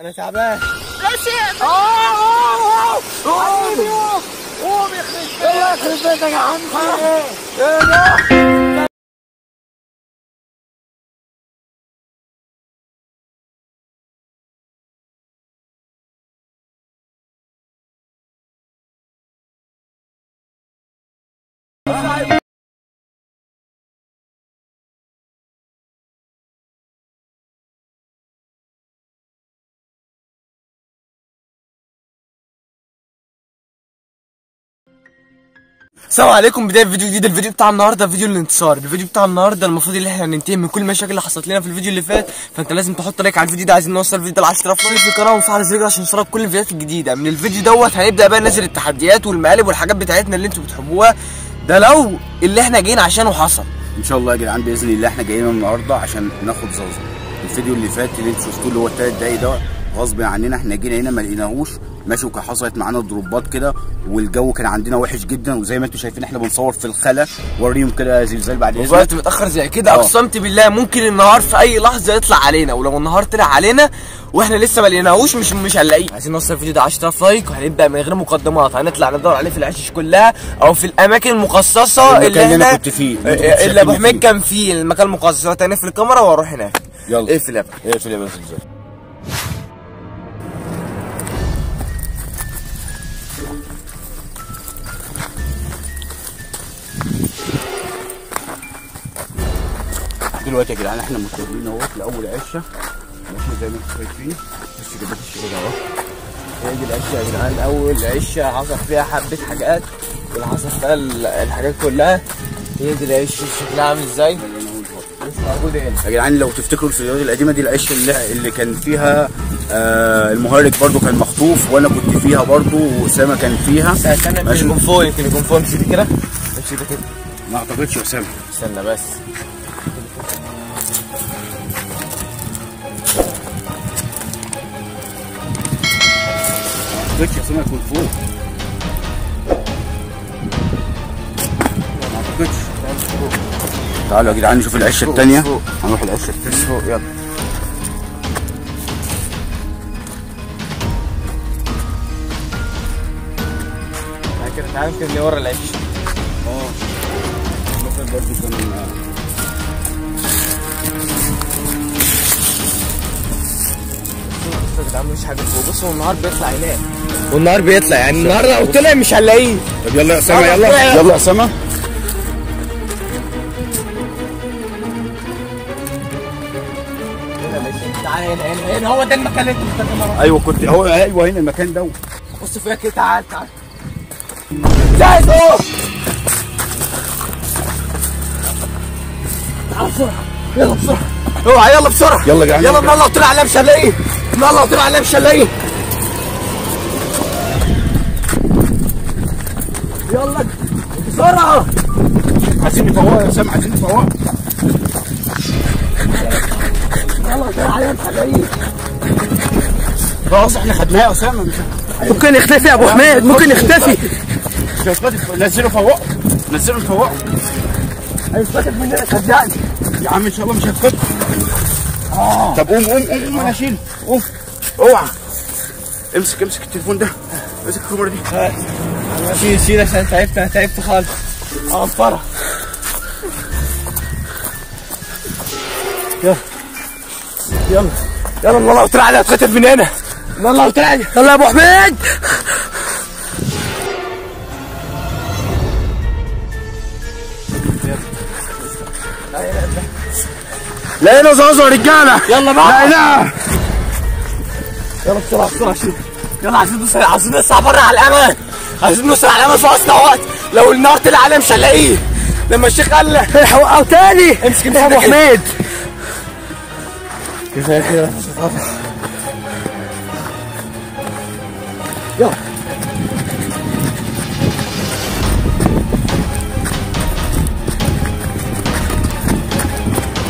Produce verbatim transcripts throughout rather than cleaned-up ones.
انا تعبان. اه اه اه قوم يخرب بيتك، يخرب بيتك يا عمي، ايه ده؟ السلام عليكم. بدايه فيديو جديد. الفيديو بتاع النهارده فيديو الانتصار. الفيديو بتاع النهارده المفروض ان احنا ننتهي من كل المشاكل اللي حصلت لنا في الفيديو اللي فات، فانت لازم تحط لايك على الفيديو ده. عايزين نوصل الفيديو ده ل عشرة آلاف لايك في القناه، وتفعل الزر عشان يوصلك كل الفيديوهات الجديده. من الفيديو دوت هنبدا بقى ننزل التحديات والمقالب والحاجات بتاعتنا اللي انتوا بتحبوها، ده لو اللي احنا جايين عشانه حصل. ان شاء الله يا جدعان باذن الله احنا جايين النهارده عشان ناخد زوزو. الفيديو اللي فات اللي انتوا شفتوه اللي هو الثلاث دقايق دوت غصب عننا احنا جينا هنا ما لقيناهوش ماشي، وكان حصلت معانا ضربات كده والجو كان عندنا وحش جدا، وزي ما انتم شايفين احنا بنصور في الخلا. وريهم كده زلزال بعد اذنك. وقت متاخر زي كده اقسمت بالله ممكن النهار في اي لحظه يطلع علينا، ولو النهار طلع علينا واحنا لسه ما لقيناهوش مش مش هنلاقيه. عايزين نوصل الفيديو ده عشرة آلاف لايك، وهنبدا من غير مقدمات، هنطلع ندور عليه في العشش كلها او في الاماكن المخصصه اللي, اللي انا كنت فيه اللي ابو حميد كان فيه المكان المخصص. هنقفل الكاميرا واروح هناك. يلا اقفل يا بقى، اقفل يا بقى زلزال. دلوقتي يا جدعان احنا متجهين اهوت لاول عشه ماشي زي ما انتم شايفين. بس جبت الشغل اهو، هي دي العشه يا جدعان. اول عشه حصل فيها حبه حاجات، واللي حصل فيها الحاجات كلها هي دي العشه شكلها عامل ازاي موجوده هنا يا جدعان. لو تفتكروا الفيديوهات القديمه دي العشه اللي, اللي كان فيها آه المهرج برده كان مخطوف، وانا كنت فيها برده، واسامه كان فيها. استنى مش كونفوي، يمكن كونفوي مش دي كده، مش دي كده ما اعتقدش يا اسامه. استنى بس ما اعتقدش يا اسامه يكون فوق، ما اعتقدش. تعالوا يا جدعان نشوف العشه الثانيه، هنروح العشه الثانيه فوق. يلا فاكر تعالى يمكن اللي ورا العشه. اه ممكن برضه كان يا جدعان مفيش حاجه فوق. بصوا النهار بيطلع هناك، والنهار بيطلع يعني النهار لو طلع مش هنلاقيه. طب يلا يا اسامه، يلا يلا يا اسامه. تعالى هنا هنا هنا، هو ده المكان اللي انت بتتكلم. ايوه كنت هو، ايوه هنا المكان ده. بص فيها كده، تعالى تعالى جاهز اهو، تعالى بسرعه، يلا بسرعه، اوعى يلا بسرعه، يلا يا جدعان يلا. النهار لو طلع عليها مش هنلاقيه، النهار لو طلع عليها مش هنلاقيه. يلا بسرعه، عايزين نفوقها يا اسامه، عايزين نفوقها. يلا طلع عليها مش هنلاقيه خلاص، احنا خدناها يا اسامه. ممكن يختفي يا ابو حميد، ممكن يختفي. مش هيتخطف، نزلوا فوقه، نزلوا فوقه، هيتخطف مننا صدقني يا عم. ان شاء الله مش هيتخطف. آه. طب قوم قوم قوم انا اشيل، قوم اوعى. امسك امسك التليفون ده، امسك الكاميرا دي. شيل شيل عشان تعبت، انا تعبت خالص. عنفرة. يلا يلا يلا، الله لو طلع عليها هتتخطف من هنا، الله لو طلع عليها. يلا يا ابو حميد. لقينا زوزو يا رجاله، يلا بقى لقيناها. يلا بسرعه بسرعه شيل، يلا عايزين نسرع، عايزين نسرع بره على الامل، عايزين نسرع على الامل في اسرع وقت. لو النهار طلع عليها مش هنلاقيه. لما الشيخ قال لي الحقوا تاني، امسك امسك يا ابو حميد. كفايه كده مش هتتقطع. يلا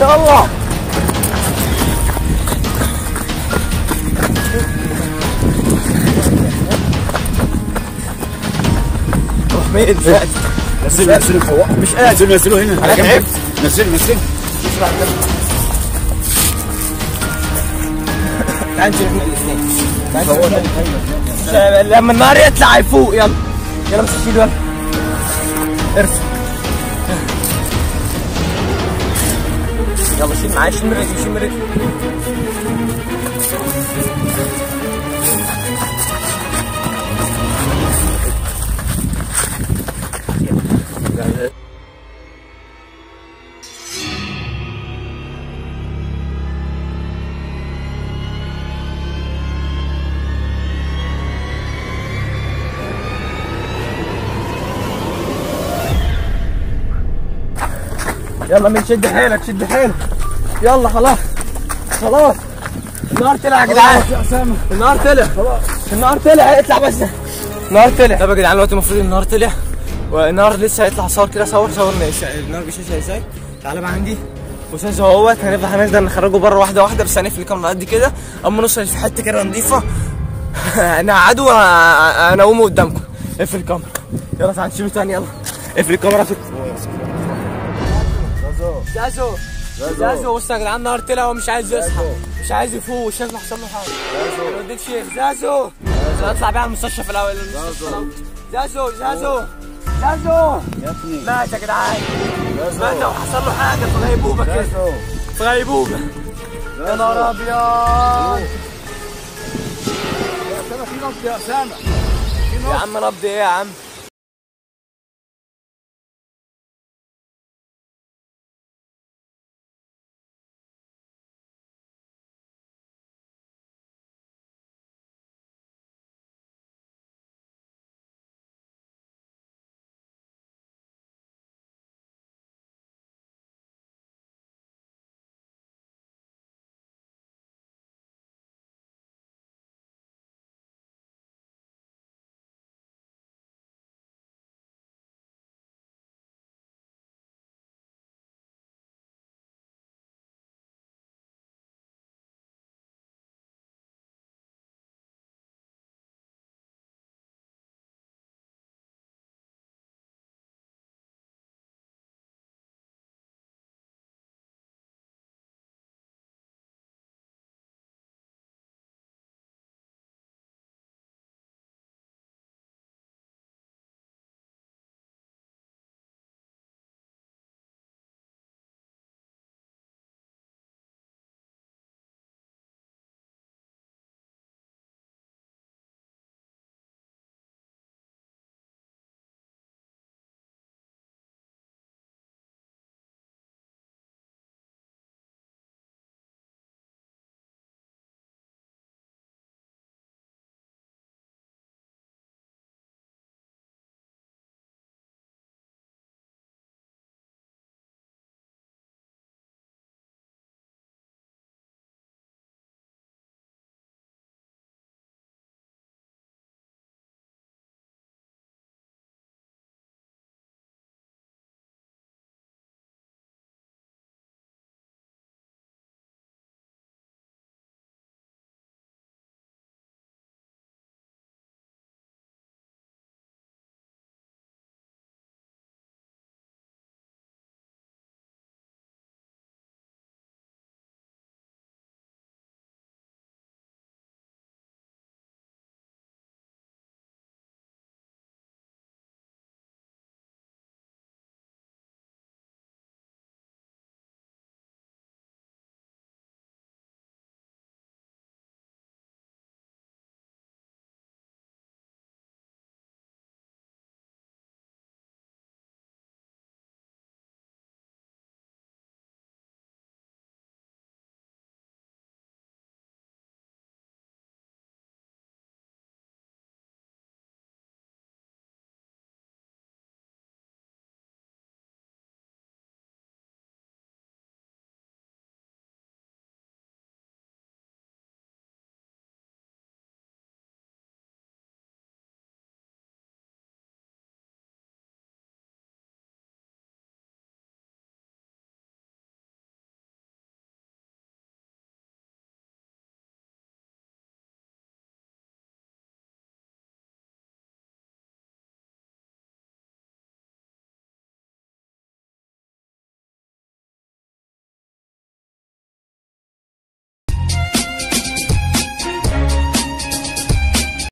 يلا حميد، مش قادر. نزلوا نزلوا فوق، مش قادر. نزلوا هنا، انا تعبت. نزلوا نزلوا، اسرع. تعال نشوف احنا الاثنين. تعال لما النهار يطلع يفوق. يلا يلا بس شيل ورقة ارفع. يلا شيل معايا، شيل من رجلي، شيل من رجلي. يلا من شد حيلك، شد حيلك. يلا خلاص خلاص النهار طلع يا جدعان، النهار طلع خلاص، النهار طلع. اطلع بس، النهار طلع. طب يا جدعان دلوقتي المفروض النهار طلع، والنهار لسه هيطلع. صور كده، صور صور النهار بيشتغل ازاي. تعالى بقى عندي وشاشه اهوت. هنبقى هنقدر نخرجه بره واحده واحده، بس هنقفل الكاميرا قد كده. اما نوصل في حته كده نضيفه نقعده وانومه قدامكم. اقفل الكاميرا، يلا تعالى نشيله تاني. يلا اقفل الكاميرا. زازو زازو بص يا جدعان، النهار طلع هو مش عايز يصحى، مش عايز يفوق، مش عايز يحصل له حاجه. زازو ما يوديكش. زازو اطلع بيها على المستشفى الاول. زازو زازو زازو زازو يا ابني، مات يا جدعان، مات. لو حصل له حاجه في غيبوبه كده، في غيبوبه. يا نهار ابيض يا اسامه، في نبض يا اسامه. يا عم نبض ايه يا عم؟